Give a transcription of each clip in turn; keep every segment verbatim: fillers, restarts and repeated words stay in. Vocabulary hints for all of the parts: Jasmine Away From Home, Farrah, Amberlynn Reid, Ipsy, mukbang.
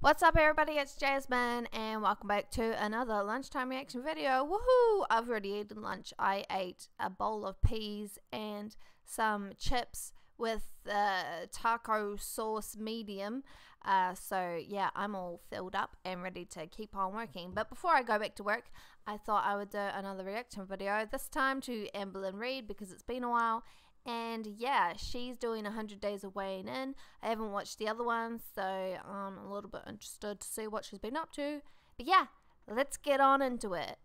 What's up everybody, it's Jasmine and welcome back to another lunchtime reaction video. Woohoo! I've already eaten lunch. I ate a bowl of peas and some chips with uh, taco sauce medium. Uh, so yeah, I'm all filled up and ready to keep on working. But before I go back to work, I thought I would do another reaction video, this time to Amberlynn Reid because it's been a while. And yeah, she's doing one hundred days of weighing in. I haven't watched the other ones, so I'm a little bit interested to see what she's been up to. But yeah, let's get on into it.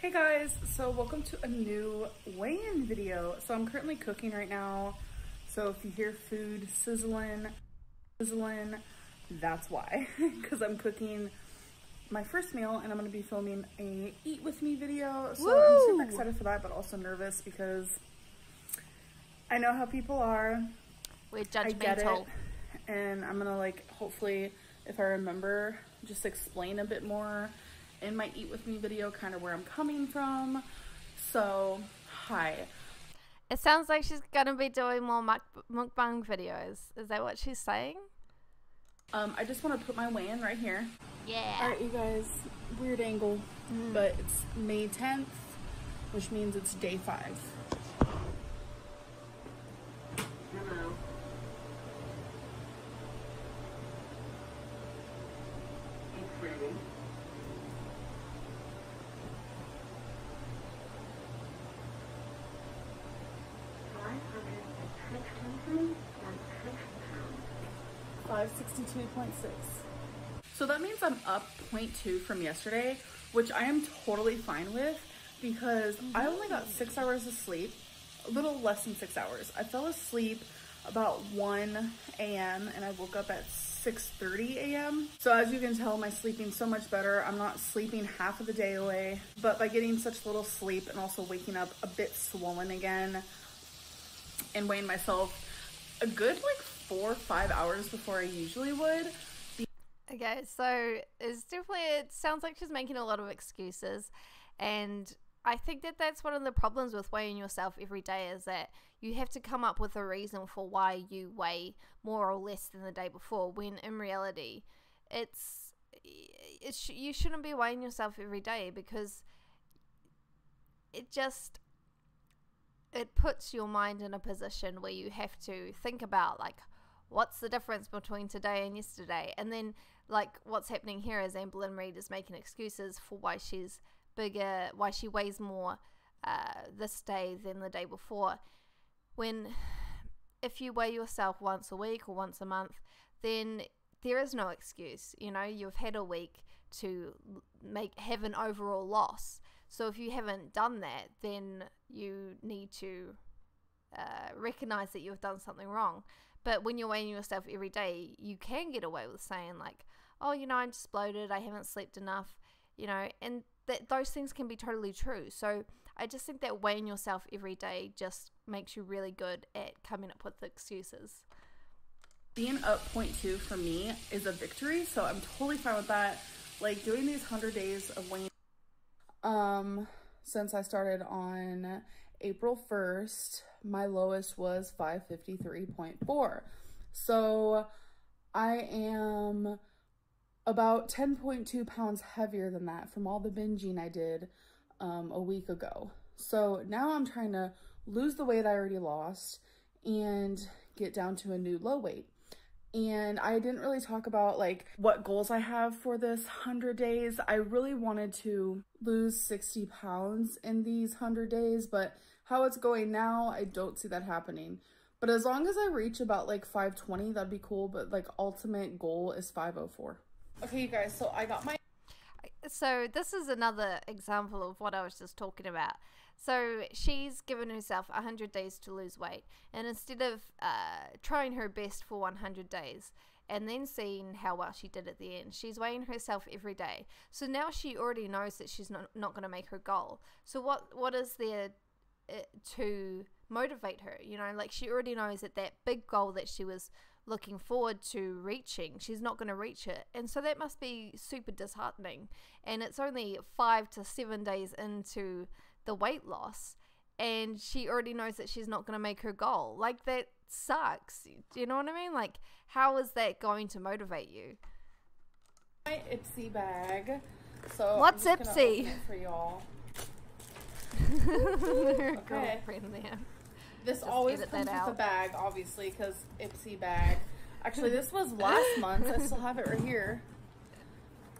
Hey guys, so welcome to a new weigh-in video. So I'm currently cooking right now. So if you hear food sizzling, sizzling, that's why. Because I'm cooking my first meal and I'm going to be filming a eat with me video. So woo! I'm super excited for that, but also nervous because I know how people are. We're judgmental. I get it. And I'm going to, like, hopefully, if I remember, just explain a bit more in my eat with me video kind of where I'm coming from. So, hi. It sounds like she's going to be doing more mukbang videos. Is that what she's saying? Um, I just want to put my weigh in right here. Yeah. Alright you guys, weird angle, mm. but it's May tenth, which means it's day five. Hello. Incredible. five sixty-two point six. So that means I'm up zero point two from yesterday, which I am totally fine with because mm-hmm. I only got six hours of sleep, a little less than six hours. I fell asleep about one A M and I woke up at six thirty A M So as you can tell, my sleeping's so much better. I'm not sleeping half of the day away, but by getting such little sleep and also waking up a bit swollen again and weighing myself a good like four or five hours before I usually would. Okay, so it's definitely, it sounds like she's making a lot of excuses, and I think that that's one of the problems with weighing yourself every day is that you have to come up with a reason for why you weigh more or less than the day before, when in reality it's, it's you shouldn't be weighing yourself every day because it just it puts your mind in a position where you have to think about, like, what's the difference between today and yesterday? And then, like, what's happening here is Amberlynn Reid is making excuses for why she's bigger, why she weighs more uh, this day than the day before. When if you weigh yourself once a week or once a month, then there is no excuse. You know, you've had a week to make have an overall loss. So if you haven't done that, then you need to uh, recognize that you've done something wrong. But when you're weighing yourself every day, you can get away with saying, like, oh, you know, I'm just bloated, I haven't slept enough, you know, and that those things can be totally true. So I just think that weighing yourself every day just makes you really good at coming up with excuses. Being up zero point two for me is a victory, so I'm totally fine with that. Like, doing these one hundred days of weighing Um, since I started on April first, my lowest was five fifty-three point four. So I am about ten point two pounds heavier than that from all the binging I did um, a week ago. So now I'm trying to lose the weight I already lost and get down to a new low weight. And I didn't really talk about, like, what goals I have for this one hundred days. I really wanted to lose sixty pounds in these one hundred days, but how it's going now, I don't see that happening. But as long as I reach about, like, five twenty, that'd be cool. But, like, ultimate goal is five oh four. Okay, you guys, so I got my... So this is another example of what I was just talking about. So she's given herself one hundred days to lose weight, and instead of uh, trying her best for one hundred days and then seeing how well she did at the end, she's weighing herself every day. So now she already knows that she's not, not going to make her goal. So what what is there uh, to motivate her? You know, like, she already knows that that big goal that she was looking forward to reaching, she's not going to reach it, and so that must be super disheartening. And it's only five to seven days into the weight loss and she already knows that she's not going to make her goal. Like, that sucks. Do you know what I mean? Like, how is that going to motivate you? My Ipsy bag. So what's I'm just Ipsy? Open it for y'all. Okay. This just always comes with a bag, obviously, because Ipsy bag. Actually, this was last month. I still have it right here.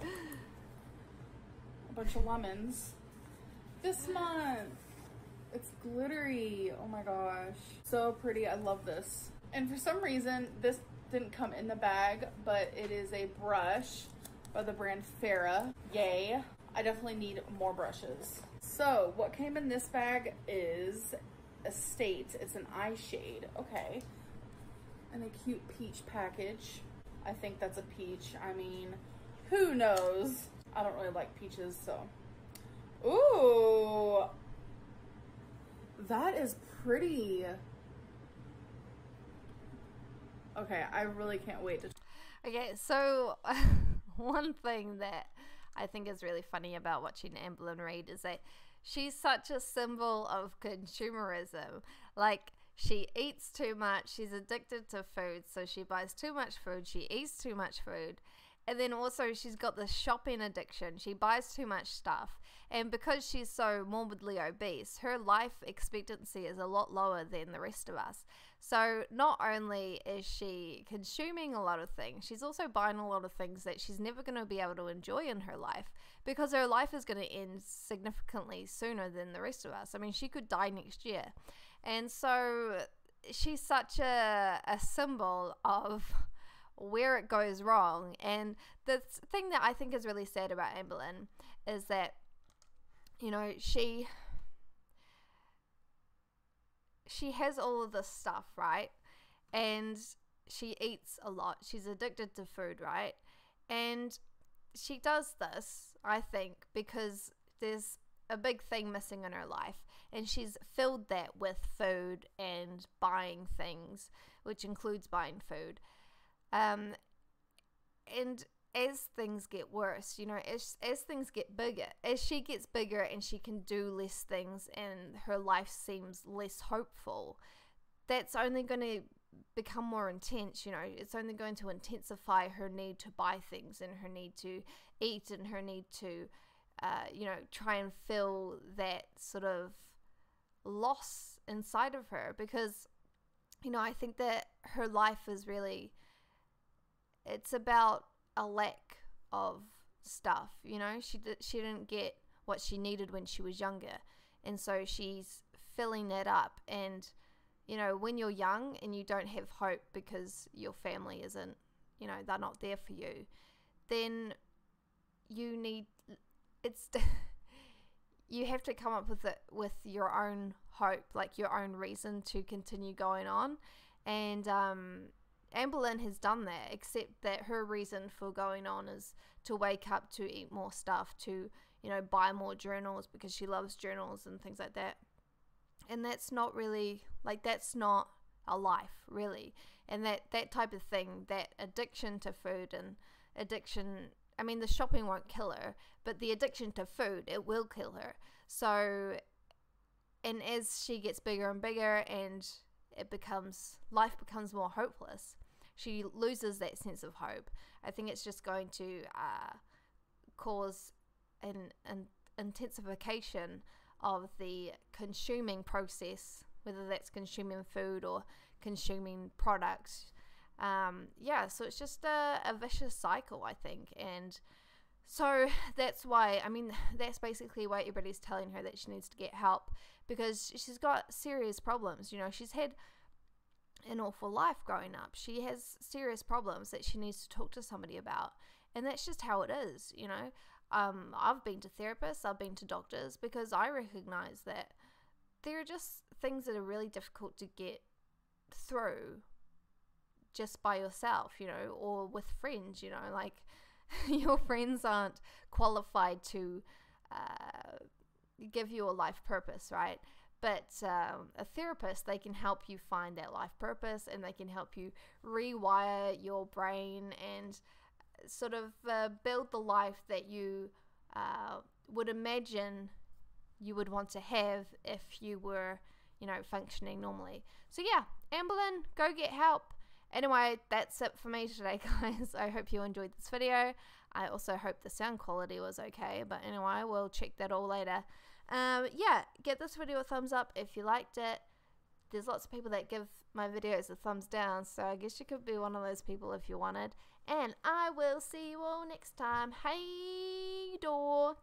A bunch of lemons. This month, it's glittery. Oh my gosh. So pretty. I love this. And for some reason, this didn't come in the bag, but it is a brush by the brand Farrah. Yay. I definitely need more brushes. So what came in this bag is Estate. It's an eye shade. Okay. And a cute peach package. I think that's a peach. I mean, who knows? I don't really like peaches, so. Ooh. That is pretty. Okay, I really can't wait to. Okay, so one thing that I think is really funny about watching Amberlynn Reid is that she's such a symbol of consumerism. Like, she eats too much, she's addicted to food, so she buys too much food, she eats too much food. And then also she's got this shopping addiction. She buys too much stuff. And because she's so morbidly obese, her life expectancy is a lot lower than the rest of us. So not only is she consuming a lot of things, she's also buying a lot of things that she's never going to be able to enjoy in her life, because her life is going to end significantly sooner than the rest of us. I mean, she could die next year. And so she's such a, a symbol of where it goes wrong. And the thing that I think is really sad about Amberlynn is that, you know, she she has all of this stuff, right? And she eats a lot, she's addicted to food, right? And she does this, I think, because there's a big thing missing in her life, and she's filled that with food and buying things, which includes buying food. Um, and as things get worse, you know, as, as things get bigger, as she gets bigger and she can do less things and her life seems less hopeful, that's only going to become more intense, you know, it's only going to intensify her need to buy things and her need to eat and her need to, uh, you know, try and fill that sort of loss inside of her. Because, you know, I think that her life is really... it's about a lack of stuff, you know. She did, she didn't get what she needed when she was younger, and so she's filling that up. And you know, when you're young and you don't have hope because your family isn't, you know, they're not there for you, then you need it's you have to come up with it with your own hope, like your own reason to continue going on. And um Amberlynn has done that, except that her reason for going on is to wake up, to eat more stuff, to, you know, buy more journals because she loves journals and things like that. And that's not really, like, that's not a life, really. And that, that type of thing, that addiction to food and addiction, I mean, the shopping won't kill her, but the addiction to food, it will kill her. So, and as she gets bigger and bigger and it becomes, life becomes more hopeless. She loses that sense of hope. I think it's just going to uh, cause an, an intensification of the consuming process, whether that's consuming food or consuming products. Um, yeah, so it's just a, a vicious cycle, I think. And so that's why, I mean, that's basically why everybody's telling her that she needs to get help, because she's got serious problems. You know, she's had an awful life growing up. She has serious problems that she needs to talk to somebody about. And that's just how it is, you know. Um, I've been to therapists, I've been to doctors, because I recognize that there are just things that are really difficult to get through just by yourself, you know, or with friends, you know, like your friends aren't qualified to uh, give you a life purpose, right? But um, a therapist, they can help you find that life purpose, and they can help you rewire your brain and sort of uh, build the life that you uh, would imagine you would want to have if you were, you know, functioning normally. So yeah, Amberlynn, go get help. Anyway, that's it for me today, guys. I hope you enjoyed this video. I also hope the sound quality was okay, but anyway, we'll check that all later. Um, yeah, get this video a thumbs up if you liked it. There's lots of people that give my videos a thumbs down, so I guess you could be one of those people if you wanted. And I will see you all next time. Hey, door.